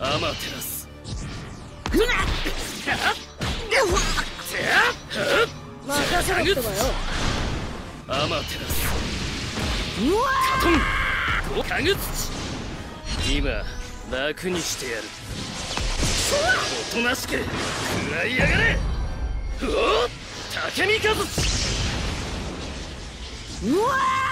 アマテラス。アマテラス。カグツチ。今楽にしてやる。おとなしく食らいやがれ。おお、竹三和。うわ！